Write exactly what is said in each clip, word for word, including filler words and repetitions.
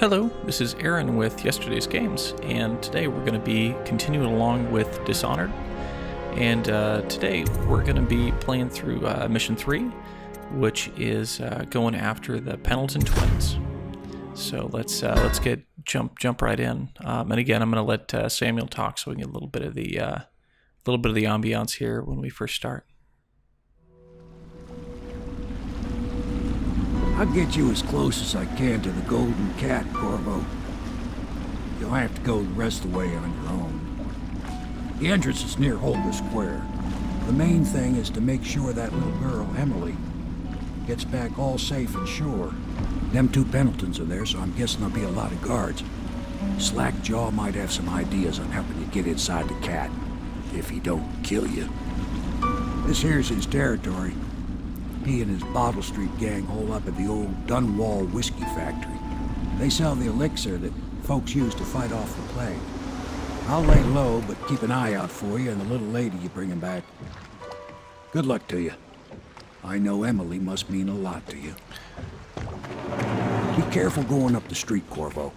Hello, this is Aaron with Yesterday's Games, and today we're going to be continuing along with Dishonored, and uh, today we're going to be playing through uh, Mission three, which is uh, going after the Pendleton Twins. So let's uh, let's get jump jump right in, um, and again I'm going to let uh, Samuel talk so we can get a little bit of the uh, little bit of the ambiance here when we first start. I'll get you as close as I can to the Golden Cat, Corvo. You'll have to go the rest of the way on your own. The entrance is near Holger Square. The main thing is to make sure that little girl, Emily, gets back all safe and sure. Them two Pendletons are there, so I'm guessing there'll be a lot of guards. Slackjaw might have some ideas on helping you get inside the cat, if he don't kill you. This here's his territory. He and his Bottle Street gang hole up at the old Dunwall whiskey factory. They sell the elixir that folks use to fight off the plague. I'll lay low, but keep an eye out for you and the little lady you bring him back. Good luck to you. I know Emily must mean a lot to you. Be careful going up the street, Corvo.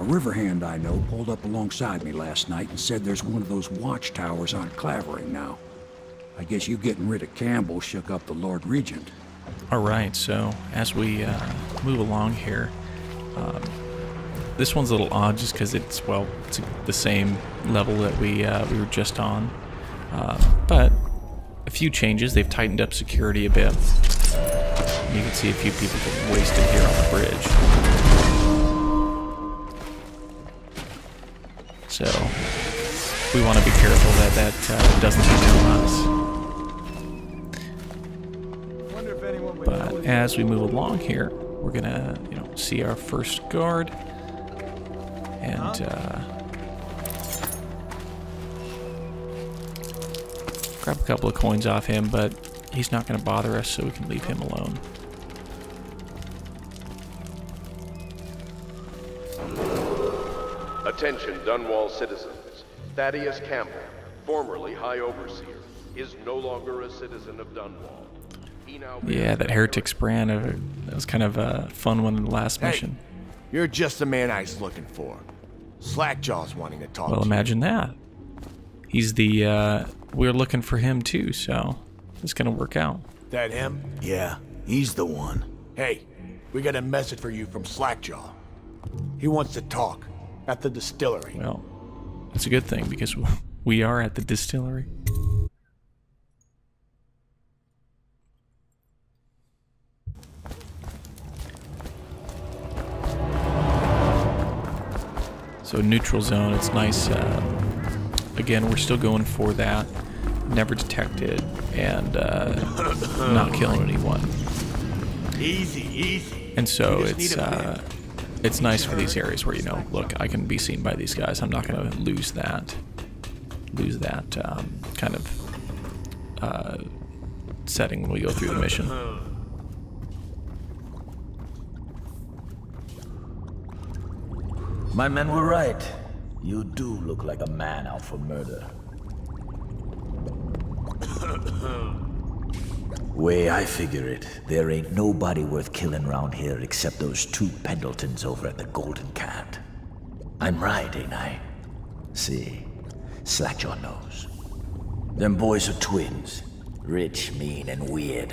A riverhand I know pulled up alongside me last night and said there's one of those watchtowers on Clavering now. I guess you getting rid of Campbell shook up the Lord Regent. All right, so as we uh, move along here, um, this one's a little odd just because it's, well, it's the same level that we, uh, we were just on. Uh, but a few changes. They've tightened up security a bit. You can see a few people get wasted here on the bridge. So we want to be careful that that uh, doesn't happen on us. But as we move along here, we're gonna, you know, see our first guard, and uh, grab a couple of coins off him. But he's not gonna bother us, so we can leave him alone. Attention, Dunwall citizens. Thaddeus Campbell, formerly High Overseer, is no longer a citizen of Dunwall. Yeah, that heretics brand, that was kind of a fun one in the last hey, mission. You're just the man I was looking for. Slackjaw's wanting to talk well, to Well, imagine you. that. He's the, uh, we're looking for him too, so it's gonna work out. That him? Yeah, he's the one. Hey, we got a message for you from Slackjaw. He wants to talk at the distillery. Well, that's a good thing because we are at the distillery. So neutral zone, it's nice. Uh, again, we're still going for that. Never detected, and uh, not killing anyone. Easy, easy. And so it's uh, it's nice for these areas where, you know, look, I can be seen by these guys. I'm not going to lose that, lose that um, kind of uh, setting when we go through the mission. My men were right. You do look like a man out for murder. Way I figure it, there ain't nobody worth killing round here except those two Pendletons over at the Golden Cat. I'm right, ain't I? See, Slackjaw knows. Them boys are twins. Rich, mean, and weird.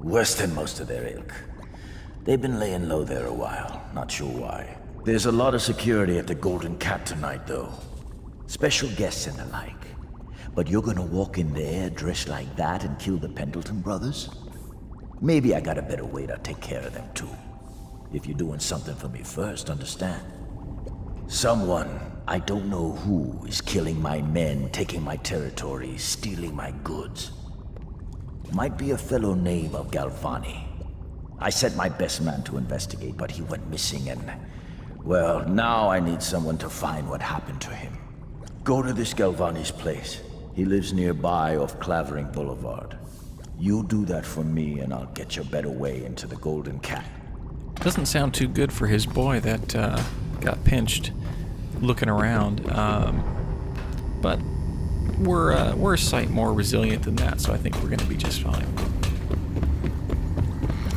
Worse than most of their ilk. They've been laying low there a while, not sure why. There's a lot of security at the Golden Cat tonight, though. Special guests and the like. But you're gonna walk in there dressed like that and kill the Pendleton brothers? Maybe I got a better way to take care of them, too. If you're doing something for me first, understand? Someone, I don't know who, is killing my men, taking my territory, stealing my goods. Might be a fellow named of Galvani. I sent my best man to investigate, but he went missing and... well, now I need someone to find what happened to him. Go to this Galvani's place. He lives nearby off Clavering Boulevard. You do that for me and I'll get you a better way into the Golden Cat. Doesn't sound too good for his boy that uh, got pinched looking around. Um, but we're uh, we're a sight more resilient than that, so I think we're going to be just fine.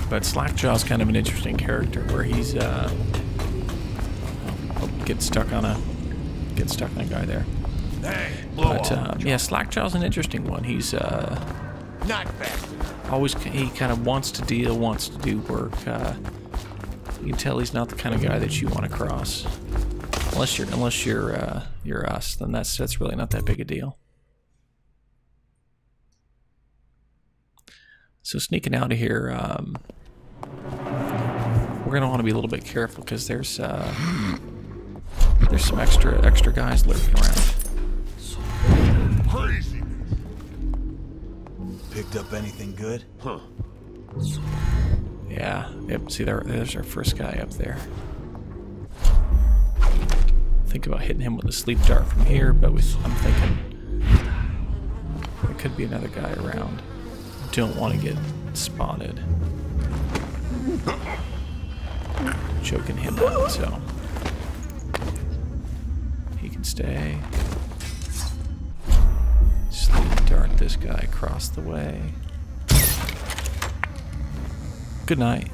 But Slackjaw's kind of an interesting character, where he's uh, oh, get stuck on a get stuck on a guy there. Hey, blow but uh, yeah, Slackjaw's an interesting one. He's uh, not fast. Always he kind of wants to deal, wants to do work. Uh, you can tell he's not the kind of guy that you want to cross. Unless you're unless you're uh, you're us, then that's that's really not that big a deal. So sneaking out of here, um, we're gonna want to be a little bit careful because there's uh, there's some extra extra guys lurking around. Crazy. Picked up anything good? Huh. Yeah. Yep. See, there, there's our first guy up there. Think about hitting him with a sleep dart from here, but with, I'm thinking there could be another guy around. Don't want to get spotted. Choking him out, so he can stay. Sleep dart this guy across the way. Good night.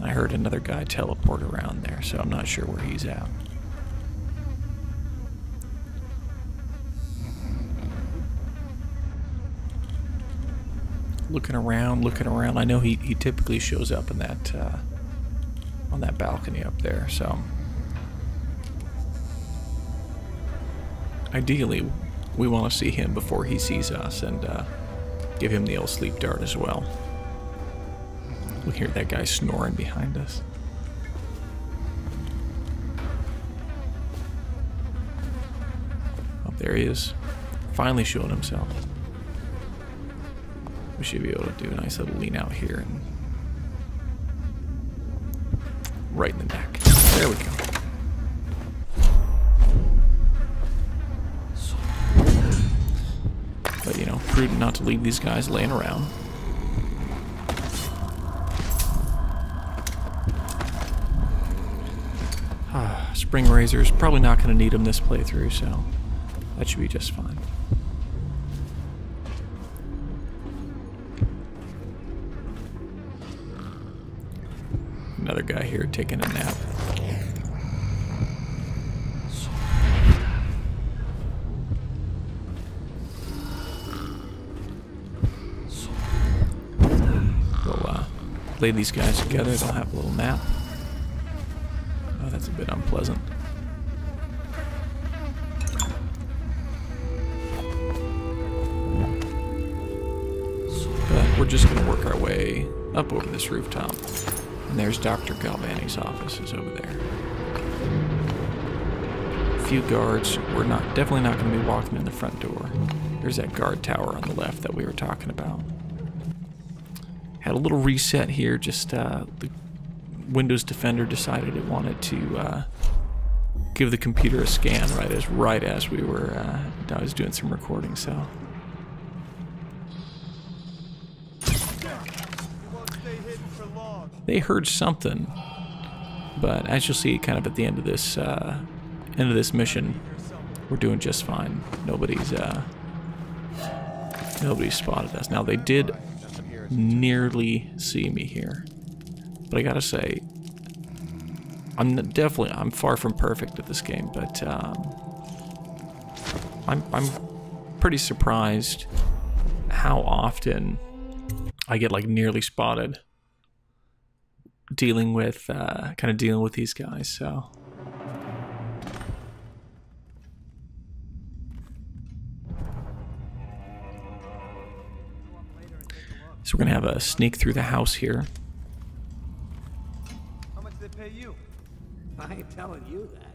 I heard another guy teleport around there, so I'm not sure where he's at. Looking around, looking around. I know he, he typically shows up in that uh, on that balcony up there, so ideally we want to see him before he sees us and uh, give him the old sleep dart as well. We hear that guy snoring behind us. Oh, there he is. Finally showing himself. We should be able to do a nice little lean out here and right in the back. There we go. But you know, prudent not to leave these guys laying around. Spring razors, probably not going to need them this playthrough, so that should be just fine. Another guy here taking a nap. We'll uh, lay these guys together, they'll have a little nap. That's a bit unpleasant. But we're just gonna work our way up over this rooftop. And there's Doctor Galvani's office is over there. A few guards. We're not definitely not gonna be walking in the front door. There's that guard tower on the left that we were talking about. Had a little reset here, just uh the Windows Defender decided it wanted to uh, give the computer a scan right as right as we were. Uh, I was doing some recording, so they heard something. But as you'll see, kind of at the end of this uh, end of this mission, we're doing just fine. Nobody's uh, nobody's spotted us. Now they did nearly see me here. But I gotta say, I'm definitely, I'm far from perfect at this game, but um, I'm, I'm pretty surprised how often I get like nearly spotted dealing with, uh, kind of dealing with these guys, so. So we're gonna have a sneak through the house here. Pay you. I ain't telling you that.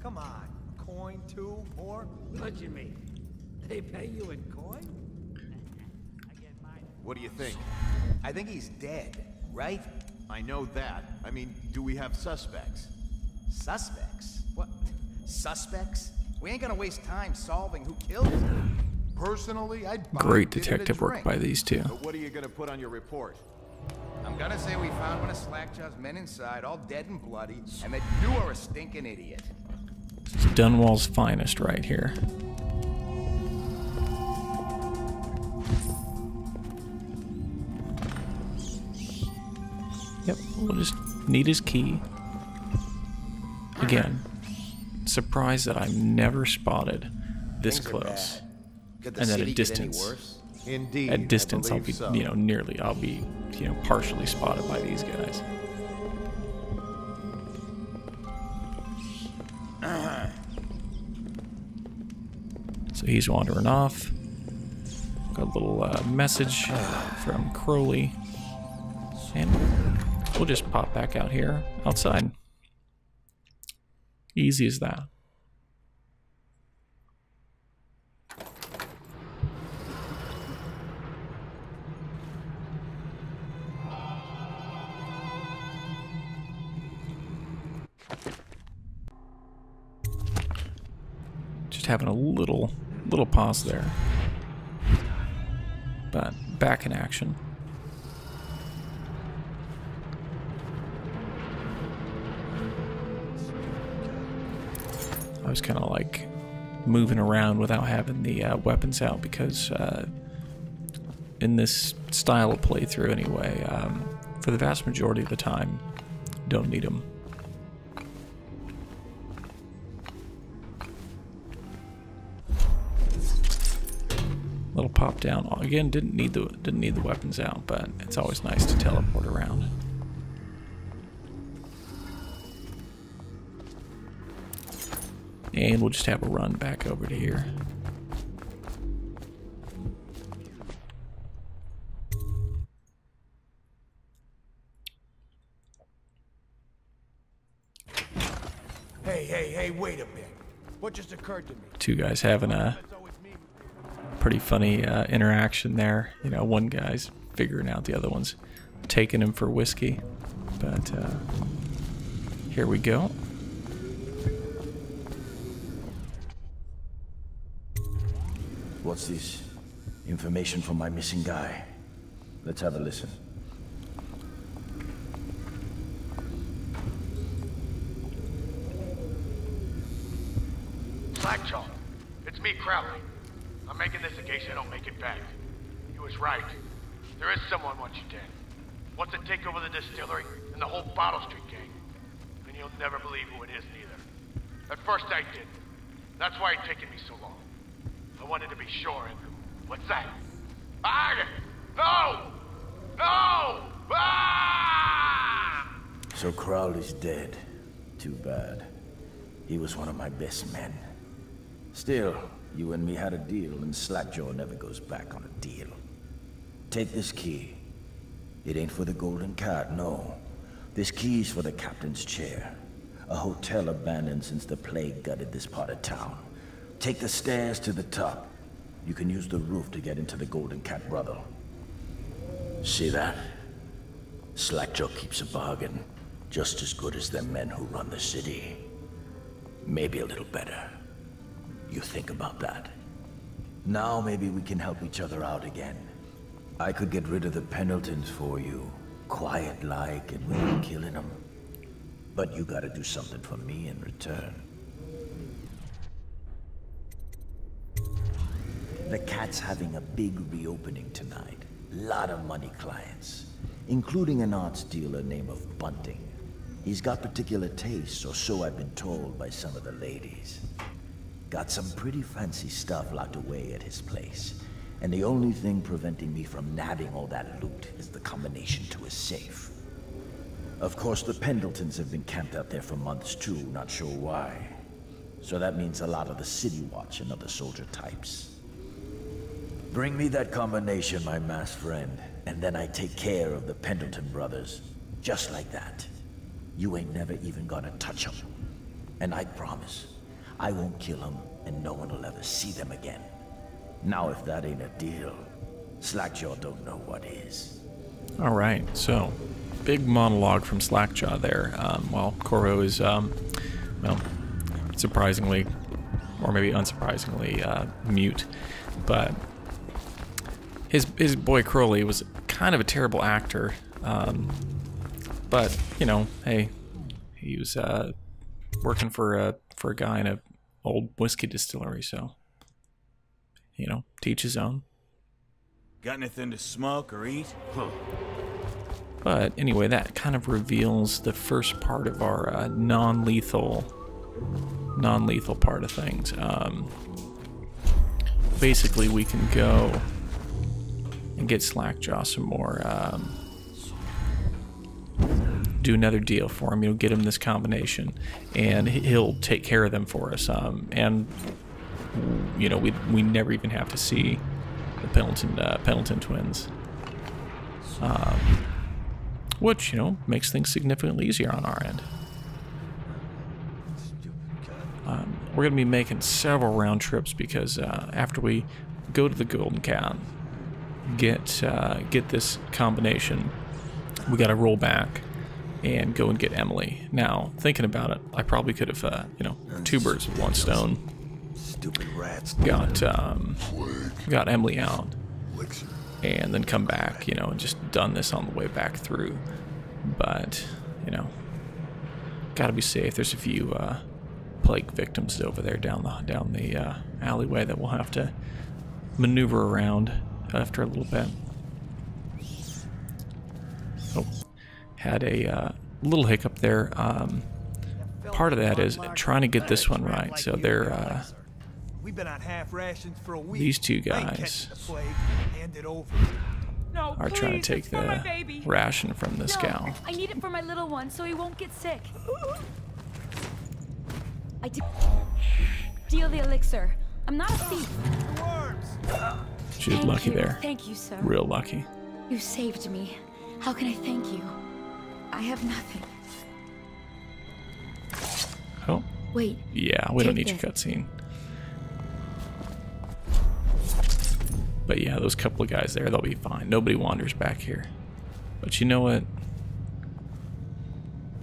Come on, a coin, two, more. What do you mean? They pay you in coin? I get mine. What do you think? I think he's dead, right? I know that. I mean, do we have suspects? Suspects? What? Suspects? We ain't gonna waste time solving who killed him. Personally, I'd buy great detective work by these two. But what are you gonna put on your report? I'm gonna say we found one of Slackjaw's men inside, all dead and bloody, and that you are a stinking idiot. It's Dunwall's finest right here. Yep, we'll just need his key. Again, surprised that I've never spotted this Things close. Could the and at a distance. Indeed, at distance, I'll be, so. you know, nearly, I'll be, you know, partially spotted by these guys. Uh-huh. So he's wandering off. Got a little uh, message from Crowley. And we'll just pop back out here, outside. Easy as that. Just having a little, little pause there, but back in action. I was kind of like moving around without having the uh, weapons out because uh, in this style of playthrough anyway, um, for the vast majority of the time, don't need them. Little pop down again. Didn't need the didn't need the weapons out, but it's always nice to teleport around. And we'll just have a run back over to here. Hey, hey, hey, wait a minute. What just occurred to me? Two guys having a pretty funny uh, interaction there. You know, one guy's figuring out the other one's taking him for whiskey. But uh, here we go. What's this? Information from my missing guy. Let's have a listen. Slackjaw, it's me, Crowley. I'm making this in case I don't make it back. You was right. There is someone wants you dead. Wants to take over the distillery and the whole Bottle Street gang. And you'll never believe who it is, neither. At first I didn't. That's why it taken me so long. I wanted to be sure. What's that? Ah! No! No! Ah! So Crowley's dead. Too bad. He was one of my best men. Still, you and me had a deal, and Slackjaw never goes back on a deal. Take this key. It ain't for the Golden Cat, no. This key's for the captain's chair. A hotel abandoned since the plague gutted this part of town. Take the stairs to the top. You can use the roof to get into the Golden Cat, brother. See that? Slackjaw keeps a bargain, just as good as the men who run the city. Maybe a little better. You think about that. Now maybe we can help each other out again. I could get rid of the Pendletons for you, quiet like, and we'll be killing them. But you gotta do something for me in return. The Cat's having a big reopening tonight. Lot of money clients, including an arts dealer named of Bunting. He's got particular tastes, or so I've been told by some of the ladies. Got some pretty fancy stuff locked away at his place. And the only thing preventing me from nabbing all that loot is the combination to his safe. Of course, the Pendletons have been camped out there for months too, not sure why. So that means a lot of the City Watch and other soldier types. Bring me that combination, my masked friend, and then I take care of the Pendleton brothers. Just like that. You ain't never even gonna touch them. And I promise, I won't kill them, and no one will ever see them again. Now if that ain't a deal, Slackjaw don't know what is. All right, so big monologue from Slackjaw there, um, while Corvo is, um, well, surprisingly, or maybe unsurprisingly, uh, mute, but His, his boy Crowley was kind of a terrible actor, um, but, you know, hey, he was uh, working for a for a guy in an old whiskey distillery, so, you know, teach his own. Got anything to smoke or eat? Huh. But anyway, that kind of reveals the first part of our uh, non-lethal, non-lethal part of things. Um, basically, we can go and get Slackjaw some more. Um, do another deal for him. You'll get him this combination, and he'll take care of them for us. Um, and you know, we we never even have to see the Pendleton uh, Pendleton Twins. Um, Which, you know, makes things significantly easier on our end. Um, we're going to be making several round trips because uh, after we go to the Golden Cat, get uh, get this combination, we got to roll back and go and get Emily. Now, thinking about it, I probably could have, uh, you know, two birds with one stone. Stupid rats. Got um, got Emily out. And then come back, you know, and just done this on the way back through. But, you know, gotta be safe. There's a few uh, plague victims over there down the down the uh, alleyway that we'll have to maneuver around after a little bit. Oh, had a uh, little hiccup there. Um, part of that is trying to get this one right. So they're. Uh, We've been on half rations for a week. These two guys no, are please, trying to take the ration from this no, gal. I need it for my little one so he won't get sick. I de deal the elixir. I'm not a thief. She's thank lucky you. There. Thank you, sir. Real lucky. You saved me. How can I thank you? I have nothing. Oh. Wait. Yeah, we don't need this. Your cutscene. But yeah, those couple of guys there, they'll be fine. Nobody wanders back here. But you know what?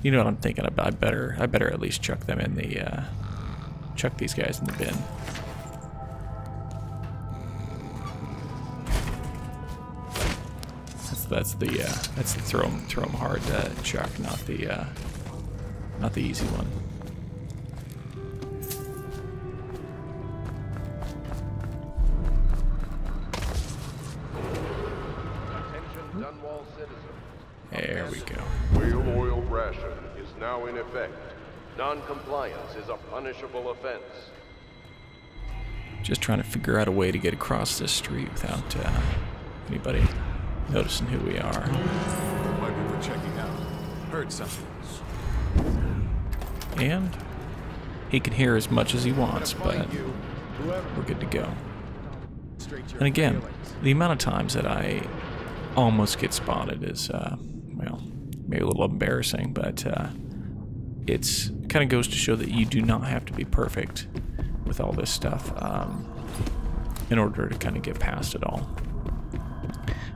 You know what I'm thinking about. I better, I better at least chuck them in the, uh, chuck these guys in the bin. That's, that's the, uh, that's the throw them, throw them hard uh, chuck, not the, uh, not the easy one. There we go. Wheel oil ration is now in effect. Non-compliance is a punishable offense. Just trying to figure out a way to get across this street without uh, anybody noticing who we are. Why we were checking out. Heard something. And he can hear as much as he wants, but we're good to go. And again, the amount of times that I almost get spotted is, uh, well, maybe a little embarrassing, but uh, it's kind of goes to show that you do not have to be perfect with all this stuff um, in order to kind of get past it all.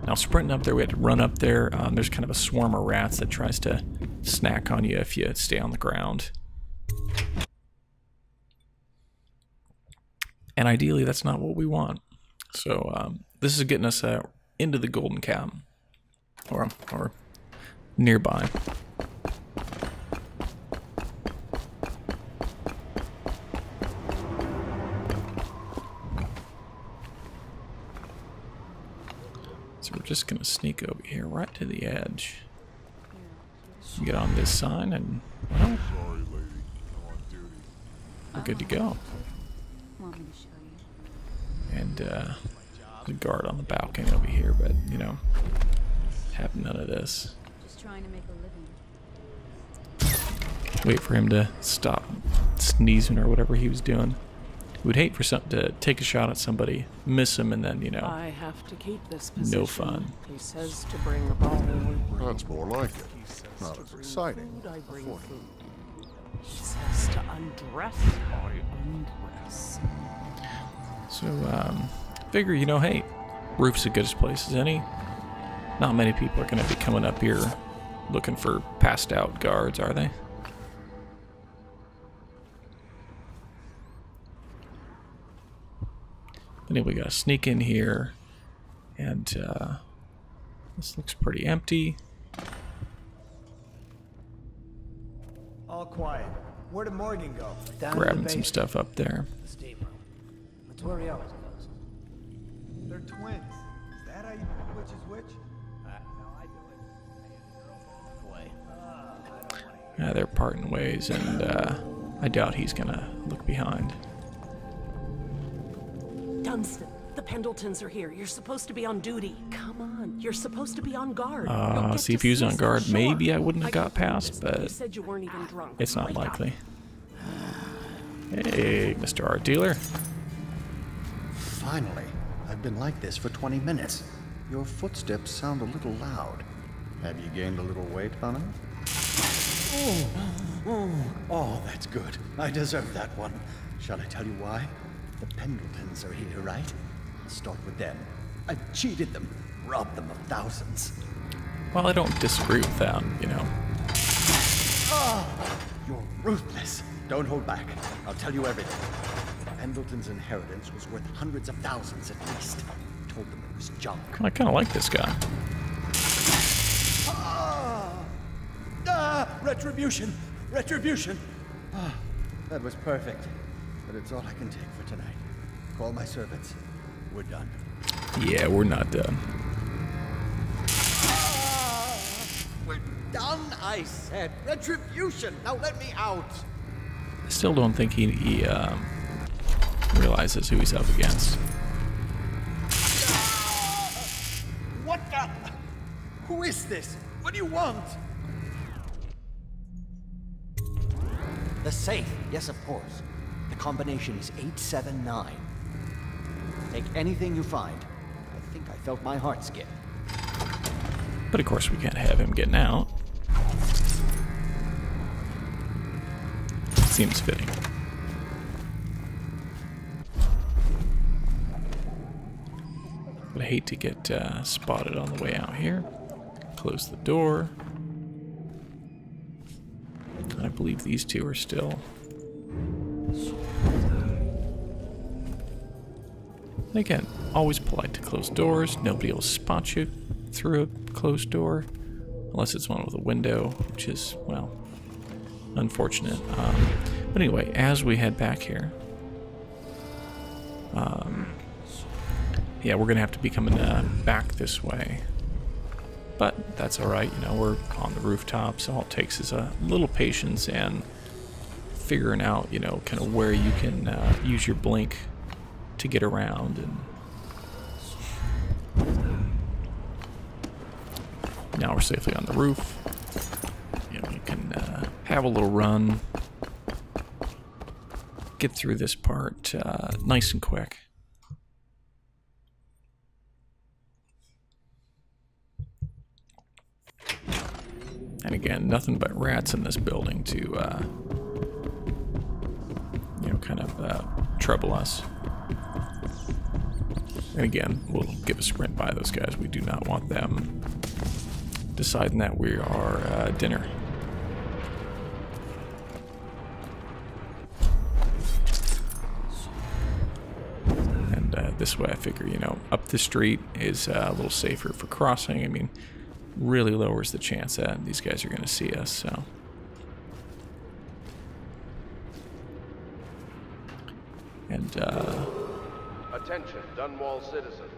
Now, sprinting up there, we had to run up there. Um, there's kind of a swarm of rats that tries to snack on you if you stay on the ground. And ideally, that's not what we want. So um, this is getting us a into the Golden Cat, or, or nearby. So we're just gonna sneak over here right to the edge. Get on this sign and, well, we're good to go. And, uh... the guard on the balcony over here, but you know, have none of this. Just trying to make a living. Wait for him to stop sneezing or whatever he was doing. Would hate for something to take a shot at somebody, miss him, and then you know. I have to keep this position. No fun. He says to bring the ball. That's more like it. Not as exciting. I bring food. He says to undress. I undress. So um. Figure, you know, hey, roof's the goodest place as any. Not many people are going to be coming up here looking for passed out guards, are they? Anyway, we got to sneak in here. And uh, this looks pretty empty. All quiet. Where did Morgan go? Down grabbing some stuff up there. That's where he always goes. They're twins. Is that how you know which is which? I know I do it. Yeah, they're parting ways, and uh, I doubt he's gonna look behind. Dunstan, the Pendletons are here. You're supposed to be on duty. Come on, you're supposed to be on guard. Uh, see if he was on guard, sure. Maybe I wouldn't have got past, but you said you weren't even drunk. It's not likely. Hey, Mister Art Dealer. Finally, I've been like this for twenty minutes. Your footsteps sound a little loud. Have you gained a little weight, honey? Oh, oh, oh, that's good. I deserve that one. Shall I tell you why? The Pendletons are here, right? I'll start with them. I cheated them, robbed them of thousands. Well, I don't disagree with that, you know. Oh, you're ruthless. Don't hold back. I'll tell you everything. The Pendletons' inheritance was worth hundreds of thousands at least. I told them it was junk. I kind of like this guy. Ah, ah, retribution, retribution. Ah, that was perfect. But it's all I can take for tonight. Call my servants. We're done. Yeah, we're not done. Ah, we're done, I said. Retribution. Now let me out. I still don't think he, he um, realizes who he's up against. Ah, what the? Who is this? What do you want? The safe. Yes, of course. The combination is eight seven nine. Take anything you find. I think I felt my heart skip. But of course we can't have him getting out. Seems fitting. But I hate to get uh, spotted on the way out here. Close the door. I believe these two are still... And again, always polite to closed doors. Nobody will spot you through a closed door, unless it's one with a window, which is, well, unfortunate. Um, but anyway, as we head back here, um, yeah, we're gonna have to be coming uh, back this way. But that's all right, you know, we're on the rooftop, so all it takes is a little patience and figuring out, you know, kind of where you can uh, use your blink to get around and now we're safely on the roof. You know, you can uh, have a little run, get through this part uh, nice and quick. And again, nothing but rats in this building to uh, you know, kind of uh, trouble us. And again, we'll give a sprint by those guys. We do not want them deciding that we are uh, dinner. And uh, this way I figure, you know, up the street is uh, a little safer for crossing. I mean, really lowers the chance that these guys are going to see us, so... And, uh... Attention, Dunwall citizens.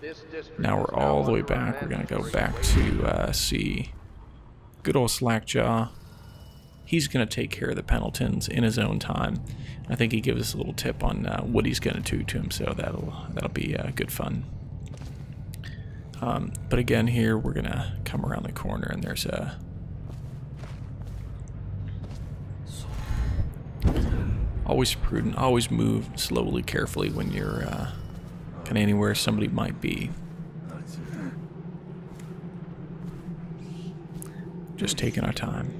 This district now we're all the way back. We're gonna go back to uh, see good old Slackjaw. He's gonna take care of the Pendletons in his own time. I think he gives us a little tip on uh, what he's gonna do to him, so that'll that'll be uh, good fun. Um, but again, here we're gonna come around the corner, and there's a always prudent, always move slowly, carefully when you're uh, kind of anywhere somebody might be. Just taking our time.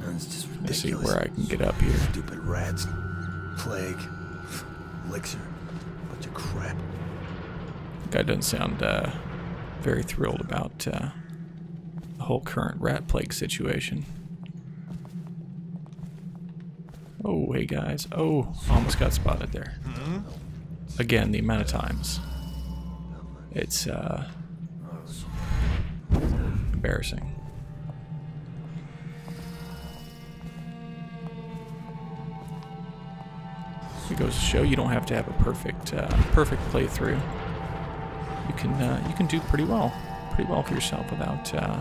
That's just ridiculous. Let's see where I can get up here. Stupid rats, plague, elixir, bunch of crap. Guy doesn't sound uh, very thrilled about. Uh, whole current rat plague situation. Oh, hey guys. Oh, almost got spotted there. Again, the amount of times. It's, uh, embarrassing. It goes to show you don't have to have a perfect, uh, perfect playthrough. You can, uh, you can do pretty well, pretty well for yourself without, uh,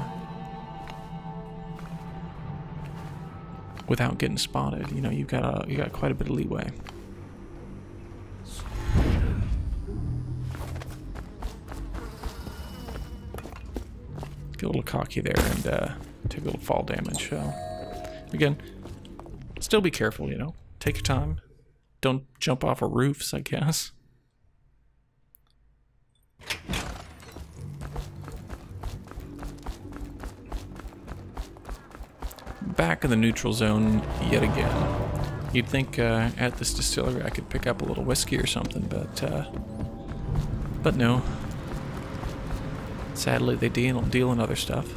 without getting spotted. You know, you've got a, you got quite a bit of leeway. Get a little cocky there and uh, take a little fall damage. So, again, still be careful. You know, take your time. Don't jump off of roofs, I guess. Back in the neutral zone yet again. You'd think uh, at this distillery I could pick up a little whiskey or something, but uh, but no. Sadly, they deal deal in other stuff.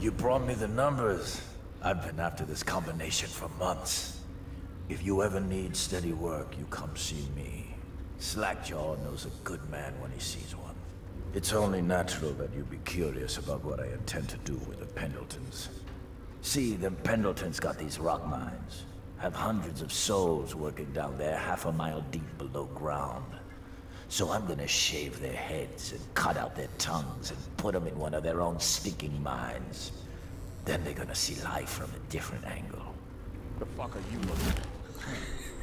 You brought me the numbers. I've been after this combination for months. If you ever need steady work, you come see me. Slackjaw knows a good man when he sees one. It's only natural that you be curious about what I intend to do with the Pendletons. See, them Pendletons got these rock mines. Have hundreds of souls working down there half a mile deep below ground. So I'm gonna shave their heads and cut out their tongues and put them in one of their own stinking mines. Then they're gonna see life from a different angle. The fuck are you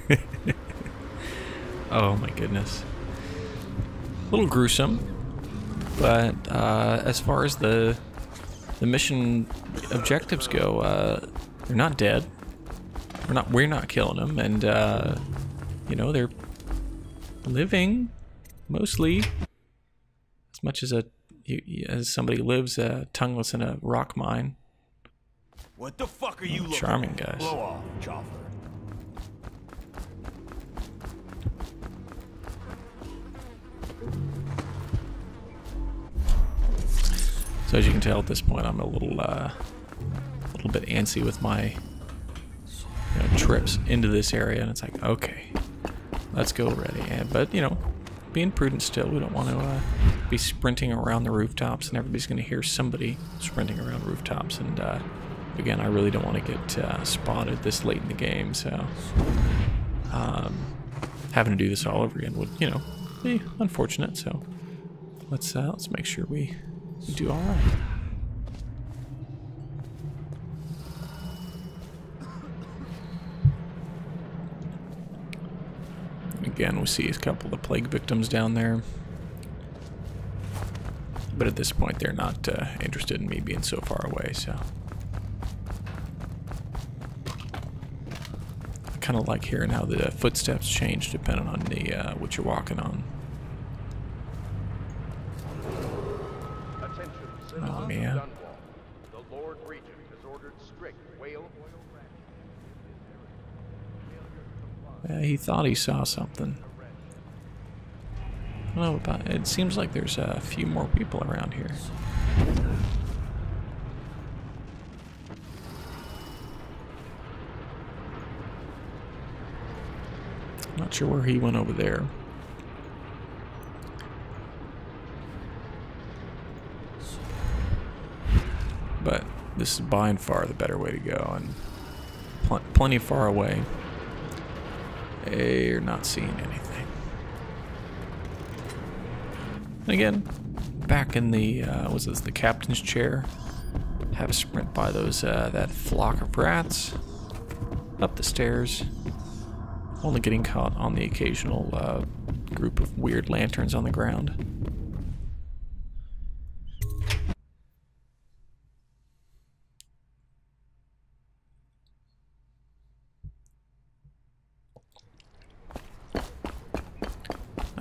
looking at? Oh my goodness. A little gruesome, but uh, as far as the the mission objectives go, uh, they're not dead. We're not we're not killing them, and uh, you know they're living. Mostly, as much as a you, as somebody lives uh, tongueless in a rock mine. What the fuck are you looking at? Charming guys. Blow off, chopper. So as you can tell at this point, I'm a little uh, a little bit antsy with my you know, trips into this area, and it's like, okay, let's go already. And, but you know. Being prudent still, we don't want to uh, be sprinting around the rooftops, and everybody's going to hear somebody sprinting around rooftops. And uh, again, I really don't want to get uh, spotted this late in the game, so um, having to do this all over again would, you know, be unfortunate. So let's uh, let's make sure we do all right. Again, we see a couple of the plague victims down there, but at this point they're not uh, interested in me being so far away, so I kind of like hearing how the footsteps change depending on the uh, what you're walking on. Oh man. Uh, he thought he saw something. I don't know about it. It seems like there's a few more people around here. Not sure where he went over there. But this is by and far the better way to go, and pl plenty far away. They're not seeing anything. And again, back in the uh, was this the captain's chair? Have a sprint by those uh, that flock of rats up the stairs. Only getting caught on the occasional uh, group of weird lanterns on the ground.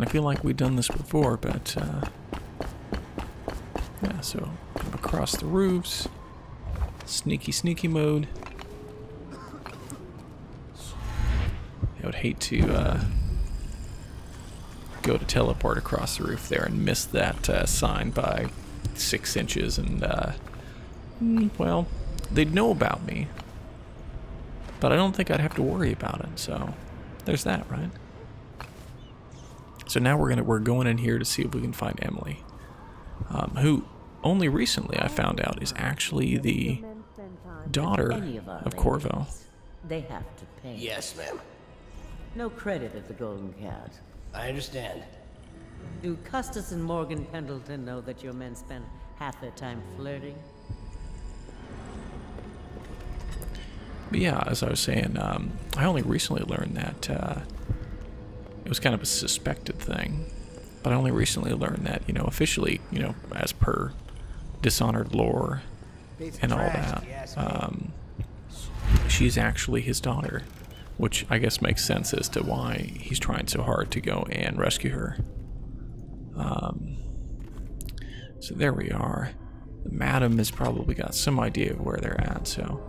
I feel like we've done this before, but uh, yeah, so across the roofs, sneaky, sneaky mode. I would hate to uh, go to teleport across the roof there and miss that uh, sign by six inches, and uh, well, they'd know about me, but I don't think I'd have to worry about it, so there's that, right? So now we're gonna we're going in here to see if we can find Emily, um, who only recently I found out is actually the daughter of Corvo. They have to pay. Yes, ma'am. No credit at the Golden Cat. I understand. Do Custis and Morgan Pendleton know that your men spend half their time flirting? But yeah, as I was saying, um, I only recently learned that uh, it was kind of a suspected thing. But I only recently learned that, you know, officially, you know, as per Dishonored lore and all that, um, she's actually his daughter, which I guess makes sense as to why he's trying so hard to go and rescue her. Um, so there we are. The madam has probably got some idea of where they're at, so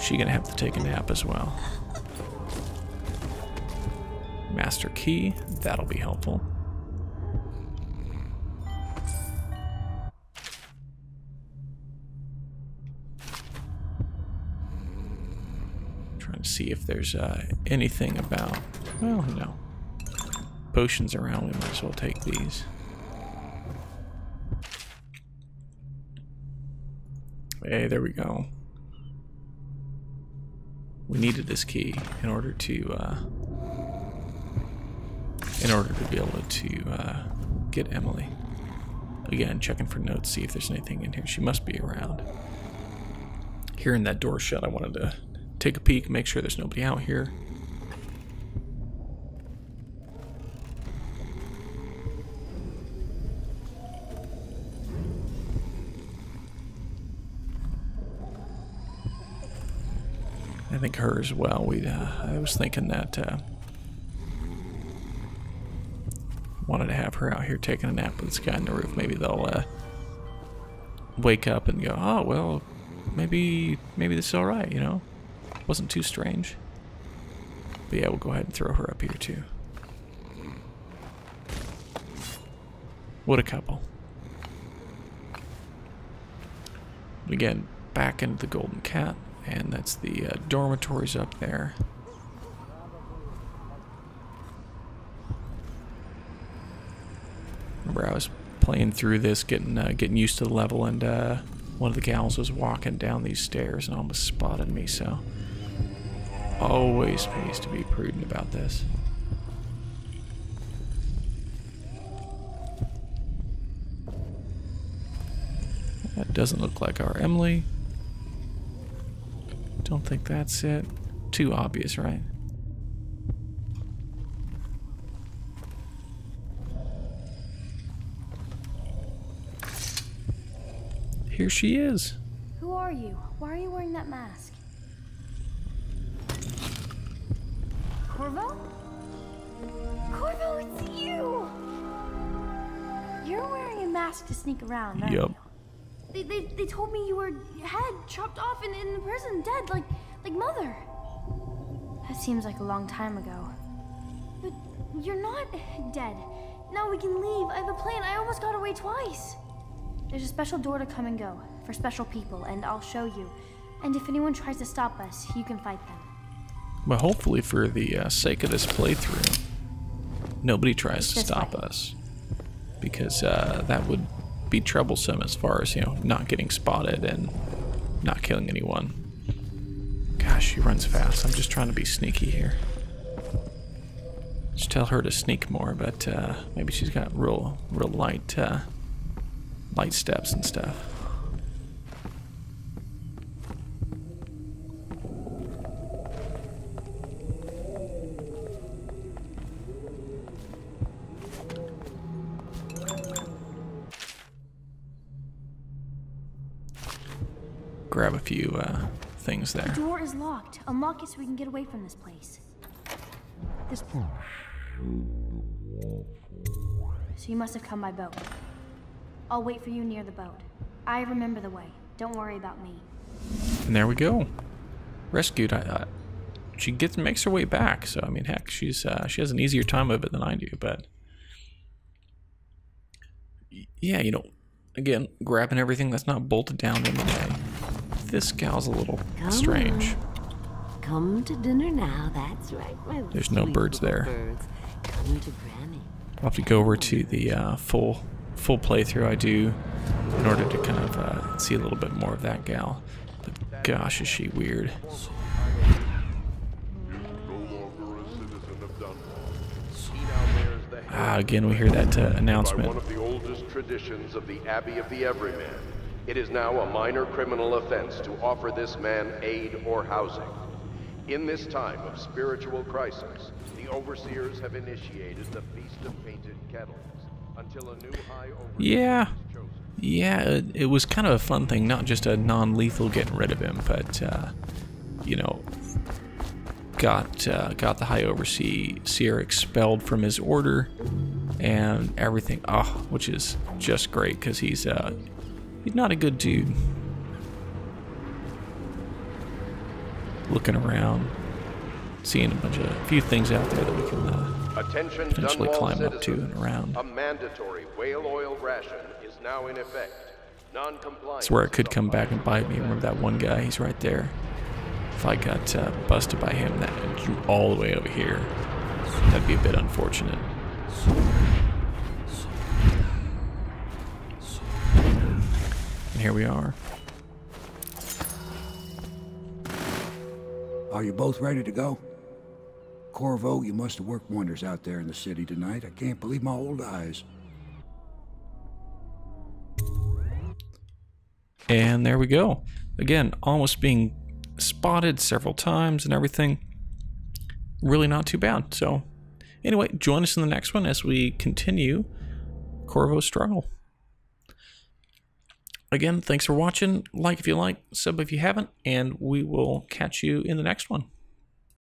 she's gonna have to take a nap as well. Master key, that'll be helpful. Trying to see if there's uh, anything about, well, no. Potions around, we might as well take these. Hey, there we go. We needed this key in order to, uh, in order to be able to uh, get Emily. Again, checking for notes, see if there's anything in here. She must be around. Hearing that door shut, I wanted to take a peek, make sure there's nobody out here. I think her as well. We, uh, I was thinking that uh, wanted to have her out here taking a nap with this guy on the roof. Maybe they'll uh, wake up and go, "Oh well, maybe maybe this is all right." You know, wasn't too strange. But yeah, we'll go ahead and throw her up here too. What a couple! Again, back into the Golden Cat. And that's the uh, dormitories up there. Remember, I was playing through this, getting uh, getting used to the level, and uh, one of the gals was walking down these stairs and almost spotted me. So, always pays to be prudent about this. That doesn't look like our Emily. Don't think that's it. Too obvious, right? Here she is. Who are you? Why are you wearing that mask? Corvo? Corvo, it's you! You're wearing a mask to sneak around, aren't you? Yep. They, they, they told me you were head chopped off and in prison, dead, like like mother. That seems like a long time ago. But you're not dead. Now we can leave. I have a plan. I almost got away twice. There's a special door to come and go for special people, and I'll show you. And if anyone tries to stop us, you can fight them. But hopefully, for the uh, sake of this playthrough, nobody tries to stop us, because uh, that would be troublesome as far as, you know, not getting spotted and not killing anyone. Gosh, she runs fast. I'm just trying to be sneaky here. Just tell her to sneak more, but uh, maybe she's got real, real light, uh, light steps and stuff. Grab a few uh, things there. The door is locked. Unlock it so we can get away from this place. This. So you must have come by boat. I'll wait for you near the boat. I remember the way. Don't worry about me. And there we go. Rescued. I, uh, she gets makes her way back. So I mean, heck, she's uh, she has an easier time of it than I do. But yeah, you know, again, grabbing everything that's not bolted down in the way. This gal's a little Come strange. On. Come to dinner now. That's right. My There's no birds there. Birds. Come to Granny. I'll have to go over to the uh, full full playthrough I do in order to kind of uh, see a little bit more of that gal. But gosh, is she weird. Ah, again, we hear that uh, announcement. By one of the oldest traditions of the Abbey of the Everyman, it is now a minor criminal offense to offer this man aid or housing. In this time of spiritual crisis, the overseers have initiated the Feast of Painted Kettles until a new high overseer yeah. is chosen. Yeah, it, it was kind of a fun thing, not just a non-lethal getting rid of him, but, uh, you know, got uh, got the high overseer expelled from his order and everything, oh, which is just great because he's uh, he's not a good dude. Looking around, seeing a bunch of a few things out there that we can uh, potentially Dunwall climb up citizens. to and around. A mandatory whale oil ration is now in effect. That's where it could come back and bite me. Remember that one guy? He's right there. If I got uh, busted by him, that would drew all the way over here. That'd be a bit unfortunate. And here we are. Are you both ready to go? Corvo, you must have worked wonders out there in the city tonight. I can't believe my old eyes. And there we go. Again, almost being spotted several times and everything. Really not too bad. So anyway, join us in the next one as we continue Corvo's struggle. Again, thanks for watching. Like if you like, sub if you haven't, and we will catch you in the next one.